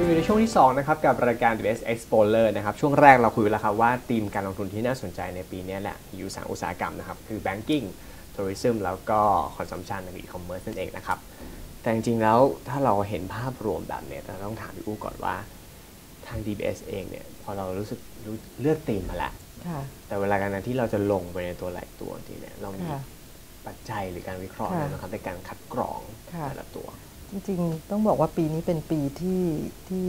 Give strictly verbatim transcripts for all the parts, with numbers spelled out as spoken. ยังอยู่ในช่วงที่สองนะครับกับรายการ ดี บี เอส Explorer นะครับช่วงแรกเราคุยแล้วครับว่าธีมการลงทุนที่น่าสนใจในปีนี้แหละอยู่สามอุตสาหกรรมนะครับคือ Banking Tourism แล้วก็ Consumption และ E-commerce นั่นเองนะครับแต่จริงๆแล้วถ้าเราเห็นภาพรวมแบบนี้เราต้องถามพี่อู้ก่อนว่าทาง ดี บี เอส เองเนี่ยพอเรารู้สึกเลือกธีมมาแล้วแต่เวลาการที่เราจะลงไปในตัวหลายตัวทีเนี่ยเรามีปัจจัยหรือการวิเคราะห์นะครับในการคัดกรองแต่ละตัวจริงๆต้องบอกว่าปีนี้เป็นปีที่ที่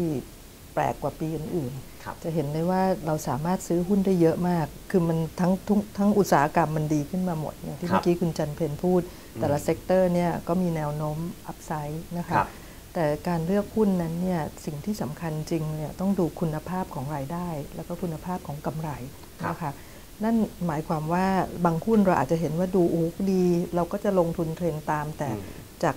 แปลกกว่าปีอื่นๆจะเห็นได้ว่าเราสามารถซื้อหุ้นได้เยอะมากคือมันทั้งทั้งอุตสาหกรรมมันดีขึ้นมาหมดอย่างที่เมื่อกี้คุณจันเพนพูดแต่ละเซกเตอร์เนี่ยก็มีแนวโน้มอัพไซด์นะคะแต่การเลือกหุ้นนั้นเนี่ยสิ่งที่สำคัญจริงเนี่ยต้องดูคุณภาพของรายได้แล้วก็คุณภาพของกำไรนะคะนั่นหมายความว่าบางหุ้นเราอาจจะเห็นว่าดูโอ้ดีเราก็จะลงทุนเทรนตามแต่จาก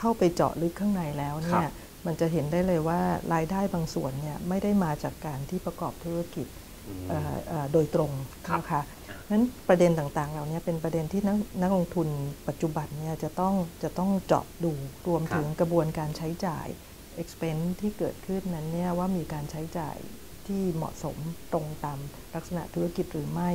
เข้าไปเจาะลึกข้างในแล้วเนี่ยมันจะเห็นได้เลยว่ารายได้บางส่วนเนี่ยไม่ได้มาจากการที่ประกอบธุรกิจโดยตรงนะคะนั้นประเด็นต่างๆเหล่านี้เป็นประเด็นที่นักนักลงทุนปัจจุบันเนี่ยจะต้องจะต้องเจาะดูรวมถึงกระบวนการใช้จ่าย expense ที่เกิดขึ้นนั้นเนี่ยว่ามีการใช้จ่ายที่เหมาะสมตรงตามลักษณะธุรกิจหรือไม่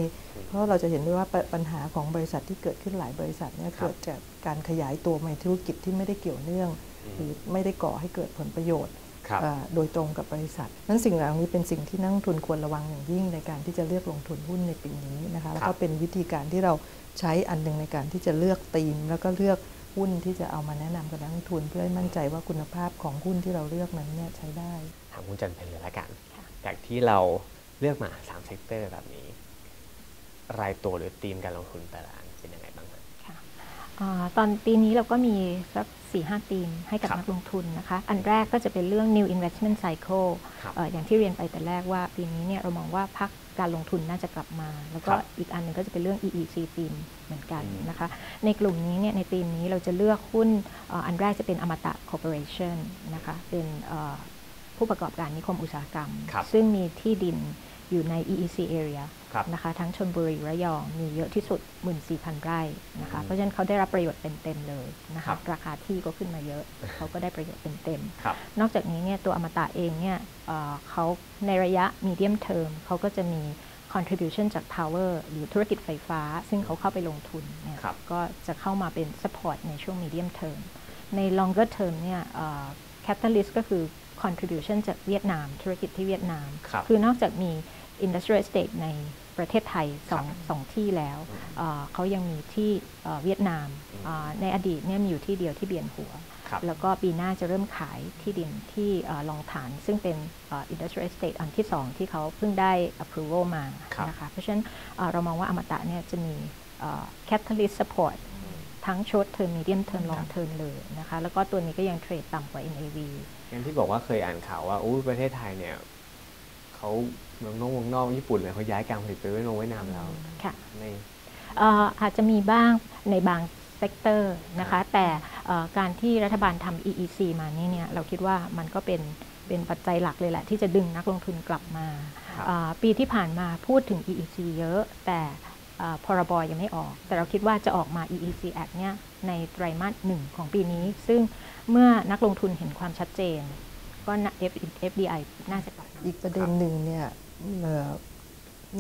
เพราะเราจะเห็นได้ว่าปัญหาของบริษัทที่เกิดขึ้นหลายบริษัทเนี่ยเกิดจากการขยายตัวในธุรกิจที่ไม่ได้เกี่ยวเนื่องหรือไม่ได้ก่อให้เกิดผลประโยชน์โดยตรงกับบริษัทนั้นสิ่งเหล่านี้เป็นสิ่งที่นักลงทุนควรระวังอย่างยิ่งในการที่จะเลือกลงทุนหุ้นในปีนี้นะคะแล้วก็เป็นวิธีการที่เราใช้อันหนึ่งในการที่จะเลือกธีมแล้วก็เลือกหุ้นที่จะเอามาแนะนำกับนักลงทุนเพื่อให้มั่นใจว่าคุณภาพของหุ้นที่เราเลือกนั้นเนี่ยใช้ได้ถามคุณจันเพนเลยละกันจากที่เราเลือกมาสามเซกเตอร์แบบนี้รายตัวหรือธีมการลงทุนแต่ละอันเป็นยังไงบ้างค่ะตอนปีนี้เราก็มีสัก สี่ห้า ธีมให้กับนักลงทุนนะคะอันแรกก็จะเป็นเรื่อง new investment cycle อย่างที่เรียนไปแต่แรกว่าปีนี้เนี่ยเรามองว่าพักการลงทุนน่าจะกลับมาแล้วก็อีกอันหนึ่งก็จะเป็นเรื่อง อี อี ซี ธีมเหมือนกันนะคะในกลุ่มนี้เนี่ยในธีมนี้เราจะเลือกหุ้นอันแรกจะเป็น Amata Corporation นะคะเป็นผู้ประกอบการนิคมอุตสาหกรรมซึ่งมีที่ดินอยู่ใน อี อี ซี area นะคะทั้งชลบุรีระยองมีเยอะที่สุด หนึ่งหมื่นสี่พัน ไร่นะคะเพราะฉะนั้นเขาได้รับประโยชน์เต็มๆเลยนะคะราคาที่ก็ขึ้นมาเยอะเขาก็ได้ประโยชน์เต็มๆนอกจากนี้เนี่ยตัวอมตะเองเนี่ยเขาในระยะ medium term เขาก็จะมี contribution จาก power หรือธุรกิจไฟฟ้าซึ่งเขาเข้าไปลงทุนเนี่ยก็จะเข้ามาเป็น support ในช่วง medium term ใน longer term เนี่ย catalyst ก็คือcontribution จากเวียดนามธุรกิจที่เวียดนาม ค, คือนอกจากมี industrial estate ในประเทศไทยสองที่แล้วเขายังมีที่เวียดนามในอดีตเนี่ยมีอยู่ที่เดียวที่เบียนหัวแล้วก็ปีหน้าจะเริ่มขายที่ดินที่ลองฐานซึ่งเป็น industrial estate อันที่สองที่เขาเพิ่งได้ approval มานะคะเพราะฉะนั้นเรามองว่าอมตะเนี่ยจะมี catalyst supportทั้ง short term medium term long term เลยนะคะแล้วก็ตัวนี้ก็ยังเทรดต่ำกว่า เอ็น เอ วี งั้นที่บอกว่าเคยอ่านข่าวว่าอู้ประเทศไทยเนี่ยเขาเมืองนอกเมืองนอกญี่ปุ่นเลยเขาย้ายการผลิตไปไว้ลงไว้นามเราค่ะอาจจะมีบ้างในบางเซกเตอร์นะคะแต่การที่รัฐบาลทำ อี อี ซี มานี่เนี่ยเราคิดว่ามันก็เป็นเป็นปัจจัยหลักเลยแหละที่จะดึงนักลงทุนกลับมาปีที่ผ่านมาพูดถึง อี อี ซี เยอะแต่พรบยังไม่ออกแต่เราคิดว่าจะออกมา อี อี ซี Act เนี่ยในไตรมาสหนึ่งของปีนี้ซึ่งเมื่อนักลงทุนเห็นความชัดเจนก็ เอฟ ดี ไอ น่าจะกลับอีกประเด็นหนึ่งเนี่ย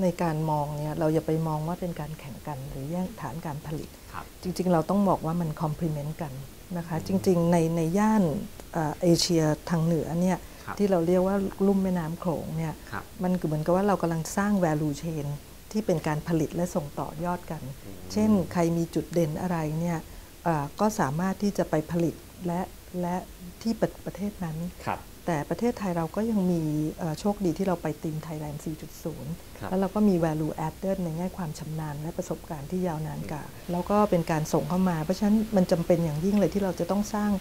ในการมองเนี่ยเราอย่าไปมองว่าเป็นการแข่งกันหรือแย่งฐานการผลิตจริงๆเราต้องบอกว่ามันคอมพลีเมนต์กันนะคะจริงๆในในย่านเอเชียทางเหนือเนี่ยที่เราเรียกว่าลุ่มแม่น้ำโขงเนี่ยมันเหมือนกับว่าเรากำลังสร้าง value chainที่เป็นการผลิตและส่งต่อยอดกันเช่นใครมีจุดเด่นอะไรเนี่ยก็สามารถที่จะไปผลิตและและที่ประเทศนั้นแต่ประเทศไทยเราก็ยังมีโชคดีที่เราไปตีม Thailand สี่จุดศูนย์ แล้วเราก็มี value added ในแง่ความชำนาญและประสบการณ์ที่ยาวนานกว่าแล้วก็เป็นการส่งเข้ามาเพราะฉะนั้นมันจำเป็นอย่างยิ่งเลยที่เราจะต้องสร้าง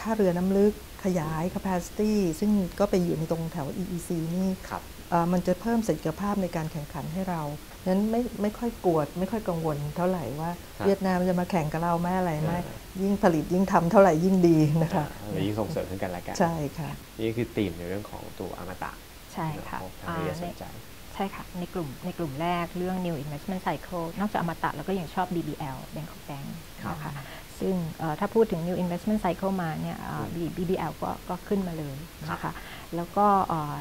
ท่าเรือน้ำลึกขยาย capacity ซึ่งก็ไปอยู่ในตรงแถว อี อี ซี นี่มันจะเพิ่มศักยภาพในการแข่งขันให้เรานั้นไม่ไม่ค่อยกลัวไม่ค่อยกังวลเท่าไหร่ว่าเวียดนามจะมาแข่งกับเราไม่อะไรไม่ยิ่งผลิตยิ่งทำเท่าไหร่ยิ่งดีนะคะยิ่งส่งเสริมกันละกันใช่ค่ะนี่คือธีมในเรื่องของตัวอมตะใช่ค่ะที่น่าสนใจใช่ค่ะในกลุ่มในกลุ่มแรกเรื่อง new investment cycle นอกจากอมตะแล้วก็ยังชอบ ดี บี แอล Bank of Bank นะคะ ซึ่งถ้าพูดถึง New Investment Cycle มาเนี่ย บี บี แอล ก็ก็ขึ้นมาเลยนะคะแล้วก็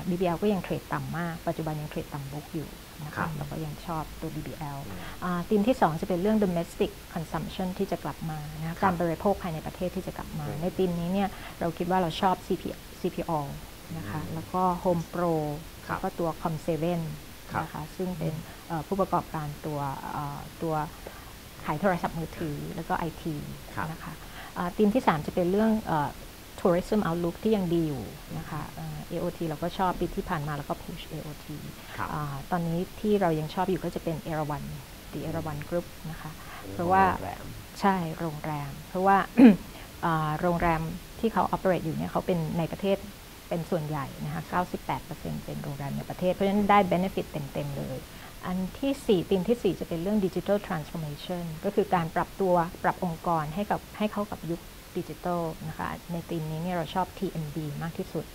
บี บี แอล ก็ยังเทรดต่ำมากปัจจุบันยังเทรดต่ำบุ๊กอยู่นะคะแล้วก็ยังชอบตัว บี บี แอล ธีมที่สองจะเป็นเรื่อง domestic consumption ที่จะกลับมานะการบริโภคภายในประเทศที่จะกลับมาในธีมนี้เนี่ยเราคิดว่าเราชอบ ซี พี ไอ นะคะแล้วก็ Home Pro แล้วก็ตัว Com Seven นะคะซึ่งเป็นผู้ประกอบการตัวตัวขายโทรศัพท์มือถือแล้วก็ไอทีนะคะธีมที่สามจะเป็นเรื่องTourism Outlook ที่ยังดีอยู่นะคะ เอ โอ ที เราก็ชอบปีที่ผ่านมาแล้วก็ Push เอ โอ ที ตอนนี้ที่เรายังชอบอยู่ก็จะเป็นเอราวัน The เอราวัน Group นะคะเพราะว่าใช่โรงแรมเพราะว่าโรงแรมที่เขา operate อยู่เนี่ยเขาเป็นในประเทศเป็นส่วนใหญ่นะคะ เก้าสิบแปดเปอร์เซ็นต์ เป็นโรงแรมในประเทศเพราะฉะนั้นได้ benefit เต็มๆเลยอันที่สี่ธีมที่สี่จะเป็นเรื่อง Digital Transformation ก็คือการปรับตัวปรับองค์กรให้กับให้เข้ากับยุคดิจิทัลนะคะในทีมนี้เนี่ยเราชอบ ที เอ็ม บี มากที่สุด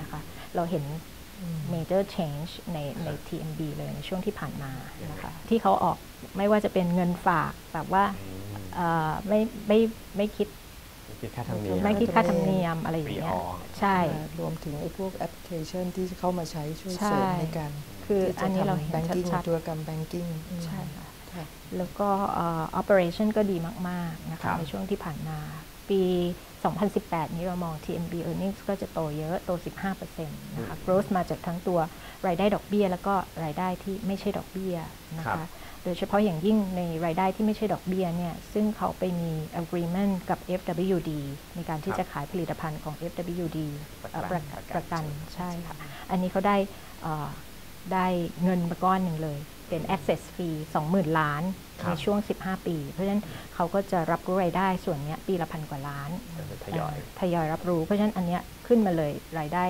นะคะเราเห็น major change ในใน ที เอ็ม บี เลยในช่วงที่ผ่านมานะคะที่เขาออกไม่ว่าจะเป็นเงินฝากแบบว่าไม่ไม่ไม่คิดไม่คิดค่าธรรมเนียมอะไรอย่างเงี้ยใช่รวมถึงไอ้พวกแอปพลิเคชันที่เข้ามาใช้ช่วยเสริมในการคืออันนี้เราเห็นชัดๆธุรกรรมแบงกิ้งใช่ค่ะแล้วก็ operation ก็ดีมากๆนะคะในช่วงที่ผ่านมาปี สองพันสิบแปด นี้เรามอง ที เอ็ม บี Earnings ก็จะโตเยอะโต สิบห้าเปอร์เซ็นต์ นะคะ Growth มาจากทั้งตัวรายได้ดอกเบี้ยแล้วก็รายได้ที่ไม่ใช่ดอกเบี้ยนะคะโดยเฉพาะอย่างยิ่งในรายได้ที่ไม่ใช่ดอกเบี้ยเนี่ยซึ่งเขาไปมี agreement กับ เอฟ ดับเบิลยู ดี ในการที่จะขายผลิตภัณฑ์ของ เอฟ ดับเบิลยู ดี ประกันใช่ค่ะอันนี้เขาได้ได้เงินมาก้อนหนึ่งเลยเป็น access fee สองหมื่น ล้านในช่วงสิบห้าปีเพราะฉะนั้นเขาก็จะรับรู้รายได้ส่วนนี้ปีละพันกว่าล้านทยอยทยอยรับรู้เพราะฉะนั้นอันนี้ขึ้นมาเลยรายได้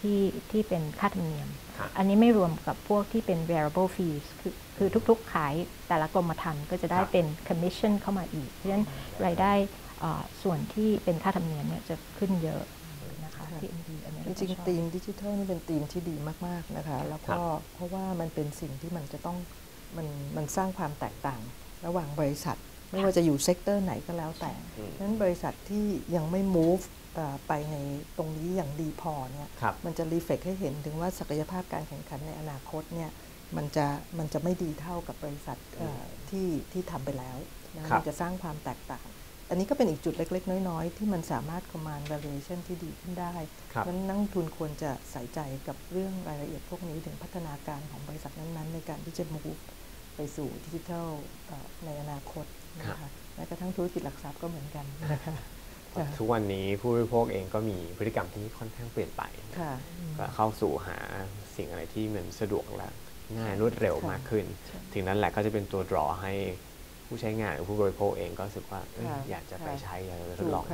ที่ที่เป็นค่าธรรมเนียมอันนี้ไม่รวมกับพวกที่เป็น variable fees คือคือทุกๆขายแต่ละกรมธรรม์ก็จะได้เป็น commission เข้ามาอีกเพราะฉะนั้นรายได้ส่วนที่เป็นค่าธรรมเนียมเนี่ยจะขึ้นเยอะนะคะจริงๆทีมดิจิทัลนี่เป็นทีมที่ดีมากๆนะคะแล้วก็เพราะว่ามันเป็นสิ่งที่มันจะต้องมันมันสร้างความแตกต่างระหว่างบริษัทไม่ว่าจะอยู่เซกเตอร์ไหนก็แล้วแต่ฉะนั้นบริษัทที่ยังไม่ move ไปในตรงนี้อย่างดีพอเนี่ยมันจะ reflect ให้เห็นถึงว่าศักยภาพการแข่งขันในอนาคตเนี่ยมันจะมันจะไม่ดีเท่ากับบริษัทที่ที่ทำไปแล้วนะมันจะสร้างความแตกต่างอันนี้ก็เป็นอีกจุดเล็กๆน้อยๆที่มันสามารถ command valuation ที่ดีขึ้นได้นั้นนักทุนควรจะใส่ใจกับเรื่องรายละเอียดพวกนี้ถึงพัฒนาการของบริษัทนั้นๆในการที่จะ move ไปสู่ดิจิทัลในอนาคตนะคะแม้กระทั่งธุรกิจหลักทรัพย์ก็เหมือนกันนะคะทุกวันนี้ผู้บริโภคเองก็มีพฤติกรรมที่ค่อนข้างเปลี่ยนไปก็เข้าสู่หาสิ่งอะไรที่มันสะดวกและง่ายรวดเร็วมากขึ้นถึงนั้นแหละก็จะเป็นตัว draw ให้ผู้ใช้งานหรือผู้บริโภคเองก็รู้สึกว่าอยากจะไปใช้อยากจะทดลอง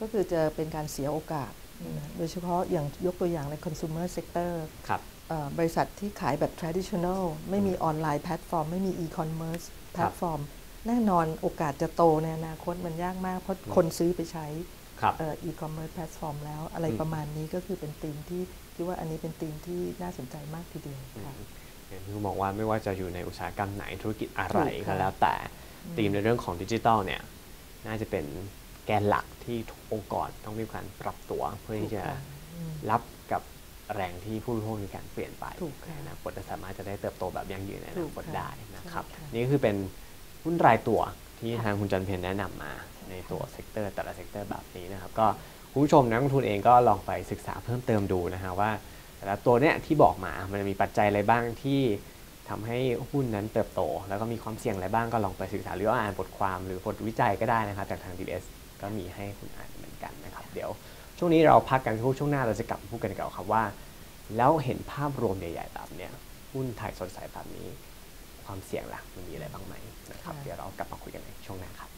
ก็คือจะเป็นการเสียโอกาสโดยเฉพาะอย่างยกตัวอย่างใน consumer sector บริษัทที่ขายแบบ traditional ไม่มีออนไลน์แพลตฟอร์มไม่มี e-commerce แพลตฟอร์มแน่นอนโอกาสจะโตในอนาคตมันยากมากเพราะคนซื้อไปใช้ e-commerce แพลตฟอร์มแล้วอะไรประมาณนี้ก็คือเป็นธีมที่คิดว่าอันนี้เป็นธีมที่น่าสนใจมากทีเดียวค่ะที่บอกว่าไม่ว่าจะอยู่ในอุตสาหกรรมไหนธุรกิจอะไรก็แล้วแต่ธีมในเรื่องของดิจิทัลเนี่ยน่าจะเป็นแกนหลักที่ทุกองค์กรต้องมีการปรับตัวเพื่อที่จะรับกับแรงที่ผู้บริโภคมีการเปลี่ยนไปในอนาคตจะสามารถจะได้เติบโตแบบยั่งยืนในอนาคตได้นะครับนี่คือเป็นหุ้นรายตัวที่ทางคุณจันเพ็ญแนะนำมาในตัวเซกเตอร์แต่ละเซกเตอร์แบบนี้นะครับก็คุณผู้ชมนักลงทุนเองก็ลองไปศึกษาเพิ่มเติมดูนะฮะว่าแต่ละตัวเนี้ยที่บอกมามันมีปัจจัยอะไรบ้างที่ทำให้หุ้นนั้นเติบโตแล้วก็มีความเสี่ยงอะไรบ้างก็ลองไปศึกษาหรืออ่านบทความหรือบทวิจัยก็ได้นะครับจากทาง ดี บี เอส ก็มีให้คุณอ่านเหมือนกันนะครับเดี๋ยวช่วงนี้เราพักกันช่วงหน้าเราจะกลับมาพูดกันเกี่ยวกับว่าแล้วเห็นภาพรวมใหญ่ๆแบบเนี้ยหุ้นไทยสดใสแบบนี้ความเสี่ยงล่ะมันมีอะไรบ้างไหมนะครับเดี๋ยวเรากลับมาคุยกันในช่วงหน้าครับ